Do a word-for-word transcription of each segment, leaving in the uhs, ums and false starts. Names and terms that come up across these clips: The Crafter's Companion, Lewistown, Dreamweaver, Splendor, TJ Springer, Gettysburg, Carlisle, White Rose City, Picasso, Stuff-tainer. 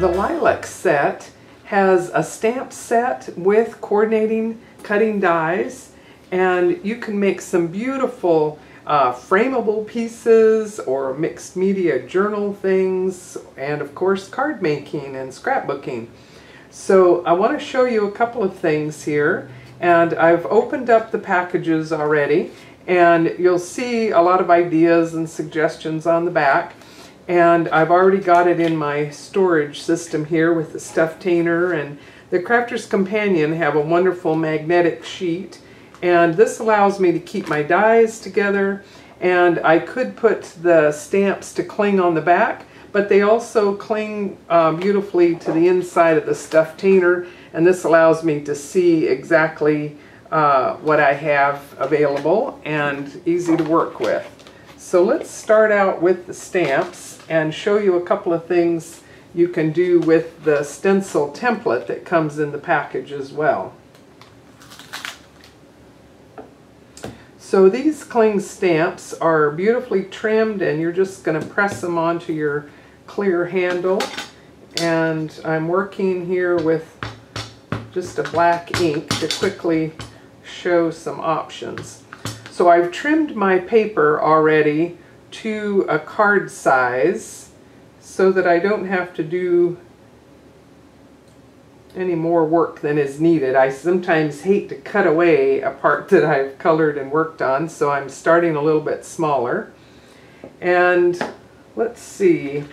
The lilac set has a stamp set with coordinating cutting dies, and you can make some beautiful uh, frameable pieces or mixed media journal things, and of course card making and scrapbooking. So I want to show you a couple of things here, and I've opened up the packages already, and you'll see a lot of ideas and suggestions on the back. And I've already got it in my storage system here with the Stuff-tainer, and the Crafter's Companion have a wonderful magnetic sheet, and this allows me to keep my dies together, and I could put the stamps to cling on the back, but they also cling uh, beautifully to the inside of the Stuff-tainer, and this allows me to see exactly uh, what I have available and easy to work with. So let's start out with the stamps and show you a couple of things you can do with the stencil template that comes in the package as well. So these cling stamps are beautifully trimmed, and you're just going to press them onto your clear handle. And I'm working here with just a black ink to quickly show some options. So I've trimmed my paper already to a card size so that I don't have to do any more work than is needed. I sometimes hate to cut away a part that I've colored and worked on, so I'm starting a little bit smaller. And let's see,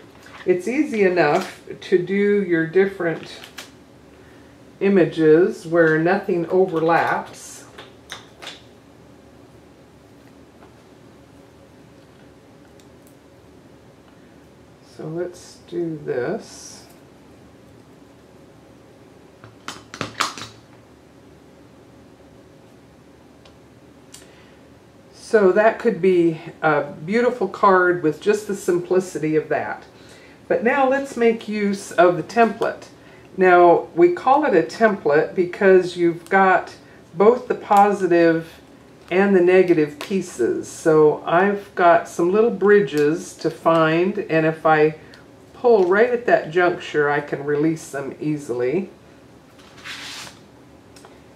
it's easy enough to do your different images where nothing overlaps. So let's do this. So that could be a beautiful card with just the simplicity of that. But now let's make use of the template. Now we call it a template because you've got both the positive and the negative pieces. So I've got some little bridges to find, and if I pull right at that juncture, I can release them easily.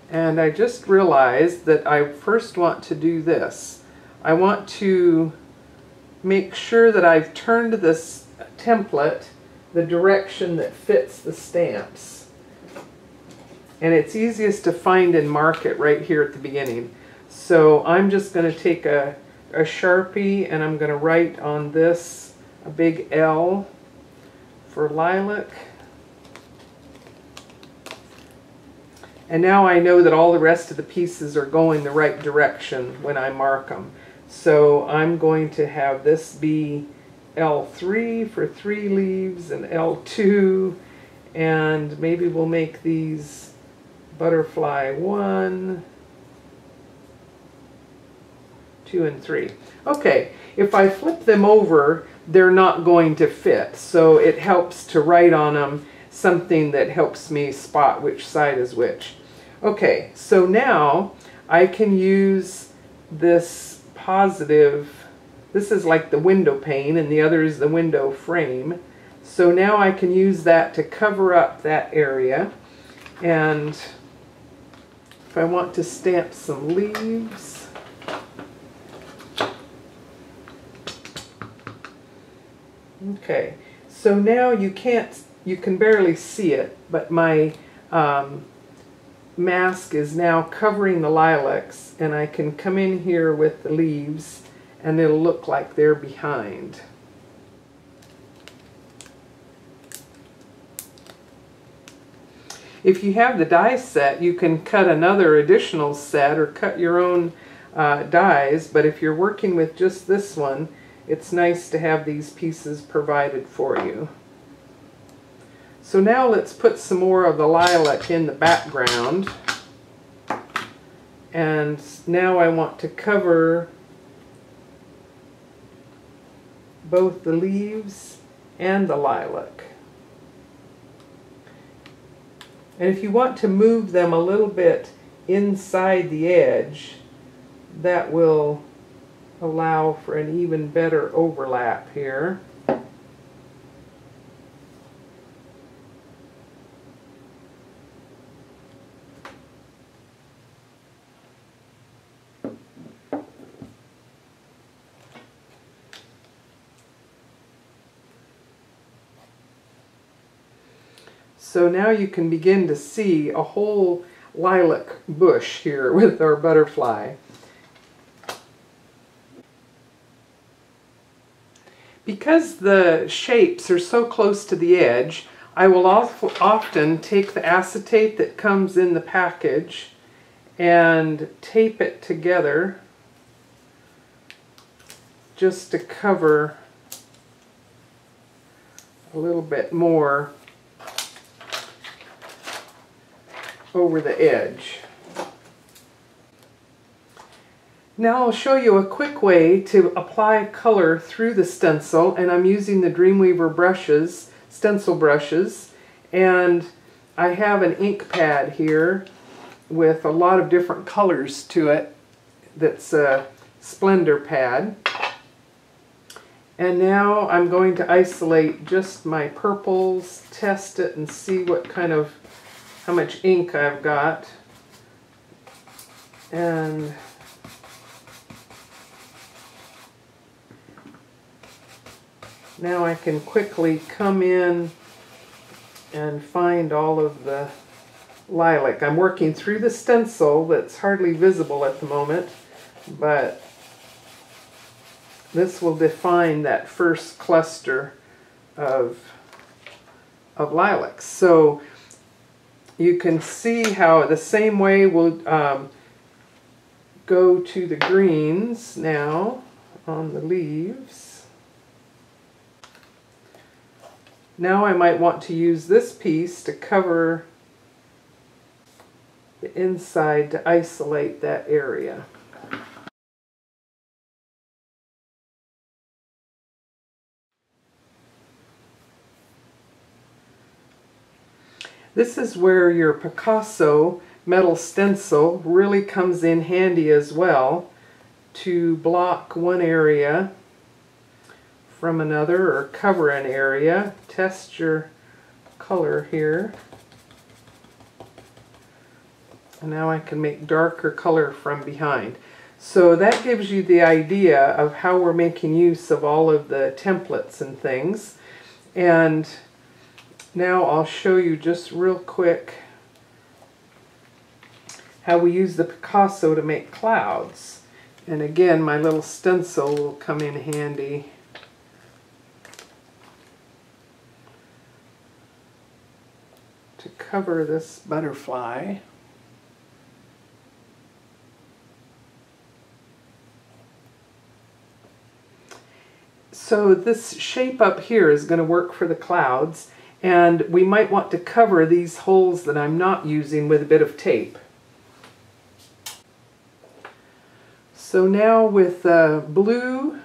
And I just realized that I first want to do this. I want to make sure that I've turned this template the direction that fits the stamps. And it's easiest to find and mark it right here at the beginning. So I'm just going to take a, a Sharpie, and I'm going to write on this a big L for lilac. And now I know that all the rest of the pieces are going the right direction when I mark them. So I'm going to have this be L three for three leaves and L two, and maybe we'll make these butterfly one, two and three. Okay, if I flip them over, they're not going to fit, so it helps to write on them something that helps me spot which side is which. Okay, so now I can use this positive, this is like the window pane and the other is the window frame, so now I can use that to cover up that area. And if I want to stamp some leaves, okay, so now you can't, you can barely see it, but my um, mask is now covering the lilacs, and I can come in here with the leaves and it'll look like they're behind. If you have the die set, you can cut another additional set or cut your own uh, dies, but if you're working with just this one, it's nice to have these pieces provided for you. So now let's put some more of the lilac in the background. And now I want to cover both the leaves and the lilac. And if you want to move them a little bit inside the edge, that will allow for an even better overlap here. So now you can begin to see a whole lilac bush here with our butterfly. Because the shapes are so close to the edge, I will often take the acetate that comes in the package and tape it together just to cover a little bit more over the edge. Now I'll show you a quick way to apply color through the stencil, and I'm using the Dreamweaver brushes, stencil brushes, and I have an ink pad here with a lot of different colors to it. That's a Splendor pad. And now I'm going to isolate just my purples, test it, and see what kind of, how much ink I've got. And now I can quickly come in and find all of the lilac. I'm working through the stencil that's hardly visible at the moment, but this will define that first cluster of, of lilacs. So you can see how the same way we'll um, go to the greens now on the leaves. Now I might want to use this piece to cover the inside to isolate that area. This is where your Picasso metal stencil really comes in handy as well to block one area from another or cover an area. Test your color here. And now I can make darker color from behind. So that gives you the idea of how we're making use of all of the templates and things. And now I'll show you just real quick how we use the Picasso to make clouds. And again, my little stencil will come in handy. To cover this butterfly. So this shape up here is going to work for the clouds, and we might want to cover these holes that I'm not using with a bit of tape. So now with uh, blue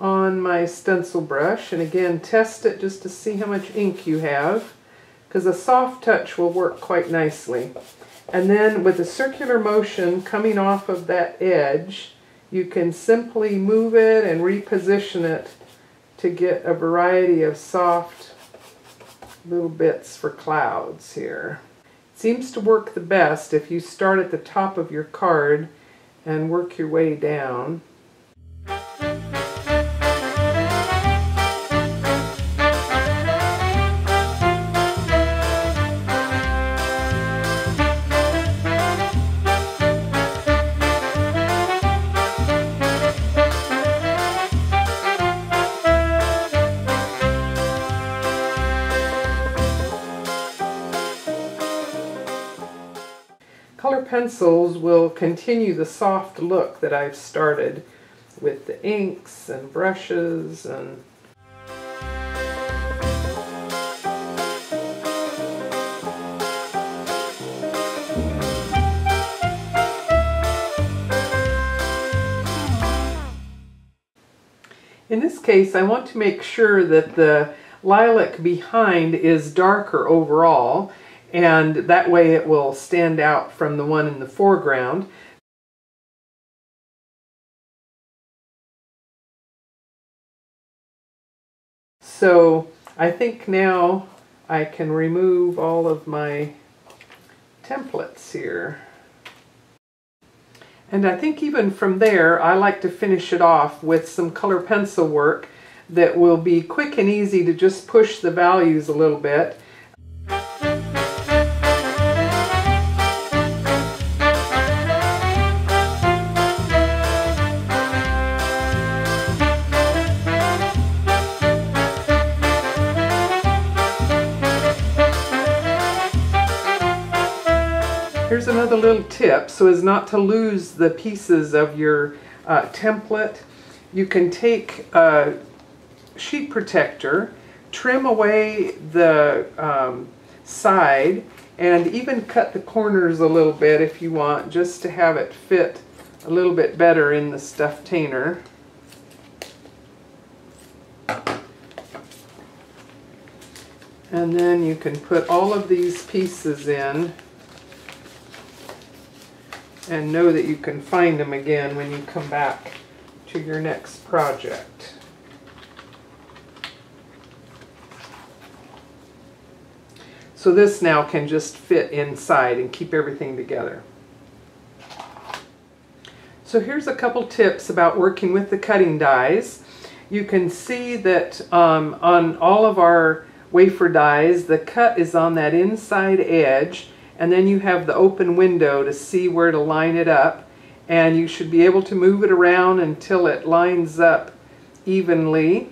on my stencil brush, and again test it just to see how much ink you have, because a soft touch will work quite nicely. And then with a circular motion coming off of that edge, you can simply move it and reposition it to get a variety of soft little bits for clouds here. It seems to work the best if you start at the top of your card and work your way down. Color pencils will continue the soft look that I've started with the inks and brushes and in this case I want to make sure that the lilac behind is darker overall, and that way it will stand out from the one in the foreground. So I think now I can remove all of my templates here. And I think even from there, I like to finish it off with some color pencil work that will be quick and easy to just push the values a little bit. Here's another little tip, so as not to lose the pieces of your uh, template. You can take a sheet protector, trim away the um, side, and even cut the corners a little bit if you want, just to have it fit a little bit better in the Stuff-tainer. And then you can put all of these pieces in and know that you can find them again when you come back to your next project. So this now can just fit inside and keep everything together. So here's a couple tips about working with the cutting dies. You can see that um, on all of our wafer dies, the cut is on that inside edge, and then you have the open window to see where to line it up, and you should be able to move it around until it lines up evenly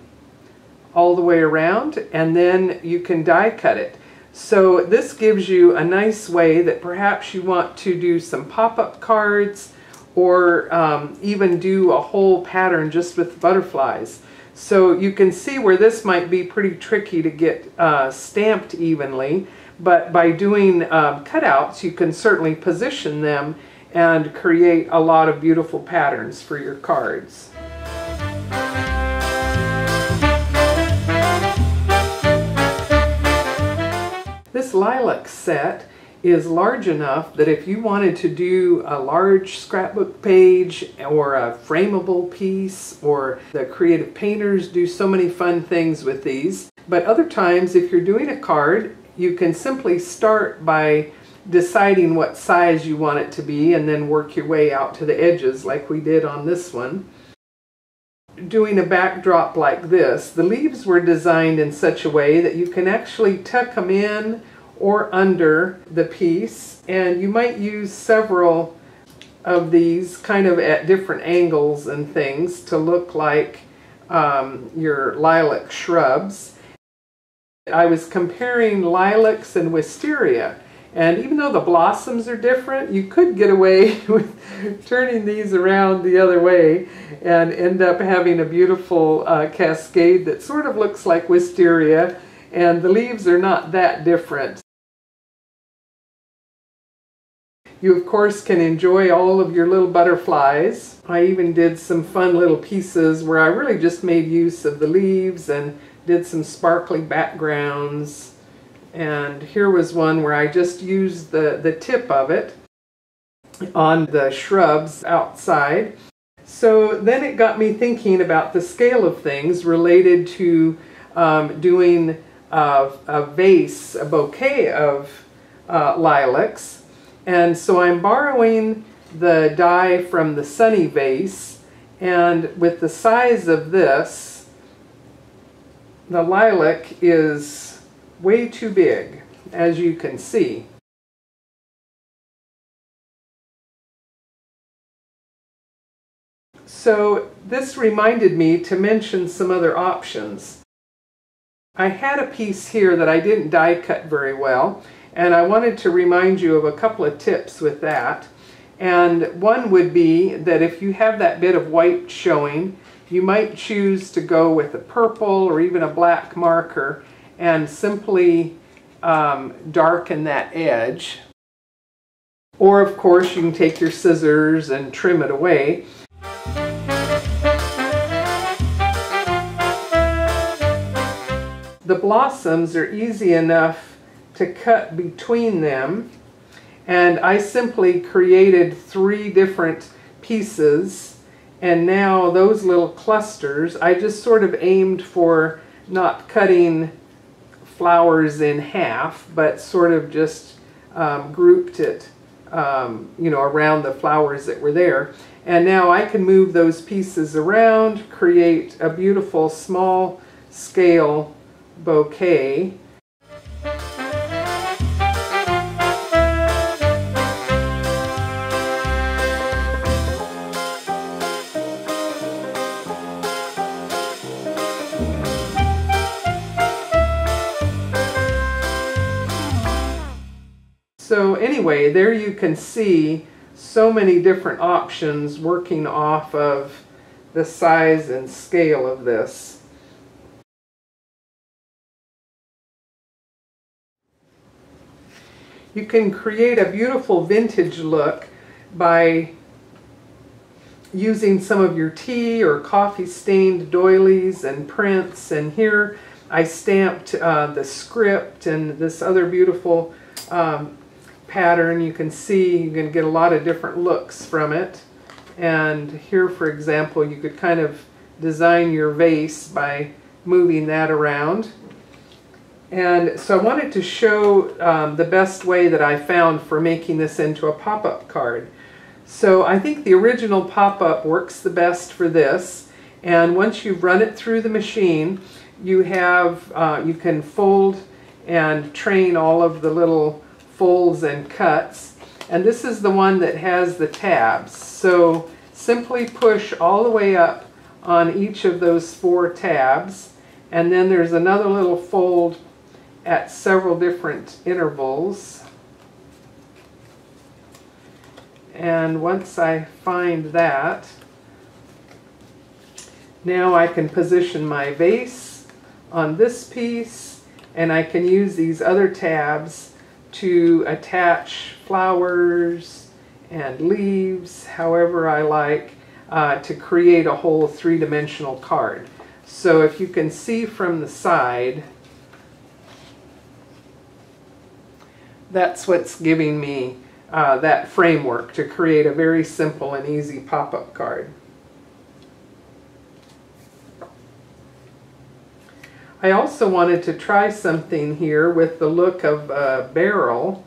all the way around, and then you can die cut it. So this gives you a nice way that perhaps you want to do some pop-up cards, or um, even do a whole pattern just with butterflies. So you can see where this might be pretty tricky to get uh, stamped evenly, but by doing uh, cutouts you can certainly position them and create a lot of beautiful patterns for your cards. This lilac set is large enough that if you wanted to do a large scrapbook page or a frameable piece, or the creative painters do so many fun things with these. But other times, if you're doing a card, you can simply start by deciding what size you want it to be and then work your way out to the edges like we did on this one. Doing a backdrop like this, the leaves were designed in such a way that you can actually tuck them in or under the piece, and you might use several of these kind of at different angles and things to look like um, your lilac shrubs. I was comparing lilacs and wisteria, and even though the blossoms are different, you could get away with turning these around the other way and end up having a beautiful uh, cascade that sort of looks like wisteria, and the leaves are not that different. You of course can enjoy all of your little butterflies. I even did some fun little pieces where I really just made use of the leaves and did some sparkly backgrounds. And here was one where I just used the, the tip of it on the shrubs outside. So then it got me thinking about the scale of things related to um, doing a, a vase, a bouquet of uh, lilacs. And so I'm borrowing the die from the Sunny vase, and with the size of this, the lilac is way too big, as you can see. So this reminded me to mention some other options. I had a piece here that I didn't die cut very well, and I wanted to remind you of a couple of tips with that. And one would be that if you have that bit of white showing, you might choose to go with a purple or even a black marker and simply um, darken that edge. Or of course you can take your scissors and trim it away. The blossoms are easy enough to cut between them, and I simply created three different pieces, and now those little clusters, I just sort of aimed for not cutting flowers in half, but sort of just um, grouped it, um, you know, around the flowers that were there. And now I can move those pieces around, create a beautiful small scale bouquet. So anyway, there you can see so many different options working off of the size and scale of this. You can create a beautiful vintage look by using some of your tea or coffee stained doilies and prints. And here I stamped uh, the script and this other beautiful um, pattern. You can see you can get a lot of different looks from it. And here, for example, you could kind of design your vase by moving that around. And so I wanted to show um, the best way that I found for making this into a pop-up card. So I think the original pop-up works the best for this. And once you run it through the machine, you have uh, you can fold and train all of the little folds and cuts. And this is the one that has the tabs. So simply push all the way up on each of those four tabs. And then there's another little fold at several different intervals. And once I find that, now I can position my vase on this piece, and I can use these other tabs to attach flowers and leaves, however I like, uh, to create a whole three-dimensional card. So if you can see from the side, that's what's giving me uh, that framework to create a very simple and easy pop-up card. I also wanted to try something here with the look of a barrel,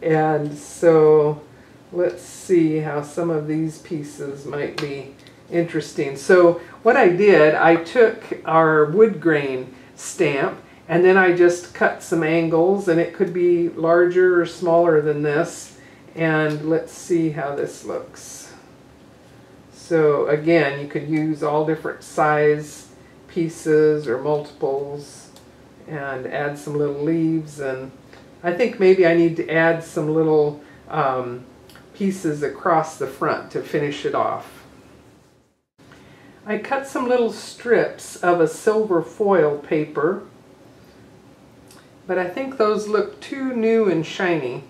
and so let's see how some of these pieces might be interesting. So what I did, I took our wood grain stamp and then I just cut some angles, and it could be larger or smaller than this, and let's see how this looks. So again, you could use all different size pieces or multiples and add some little leaves. And I think maybe I need to add some little um, pieces across the front to finish it off. I cut some little strips of a silver foil paper, but I think those look too new and shiny.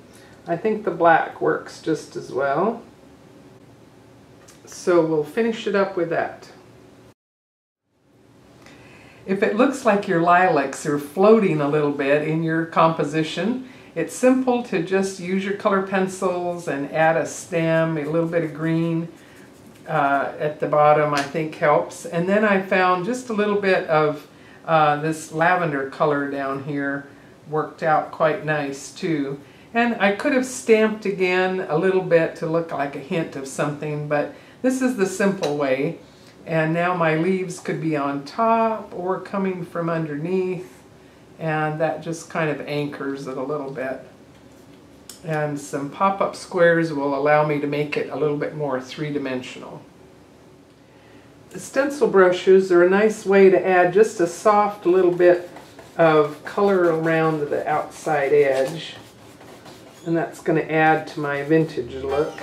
I think the black works just as well. So we'll finish it up with that. If it looks like your lilacs are floating a little bit in your composition, it's simple to just use your color pencils and add a stem, a little bit of green uh, at the bottom, I think helps. And then I found just a little bit of uh, this lavender color down here worked out quite nice too. And I could have stamped again a little bit to look like a hint of something, but this is the simple way. And now my leaves could be on top or coming from underneath, and that just kind of anchors it a little bit. And some pop-up squares will allow me to make it a little bit more three-dimensional. The stencil brushes are a nice way to add just a soft little bit of color around the outside edge, and that's going to add to my vintage look.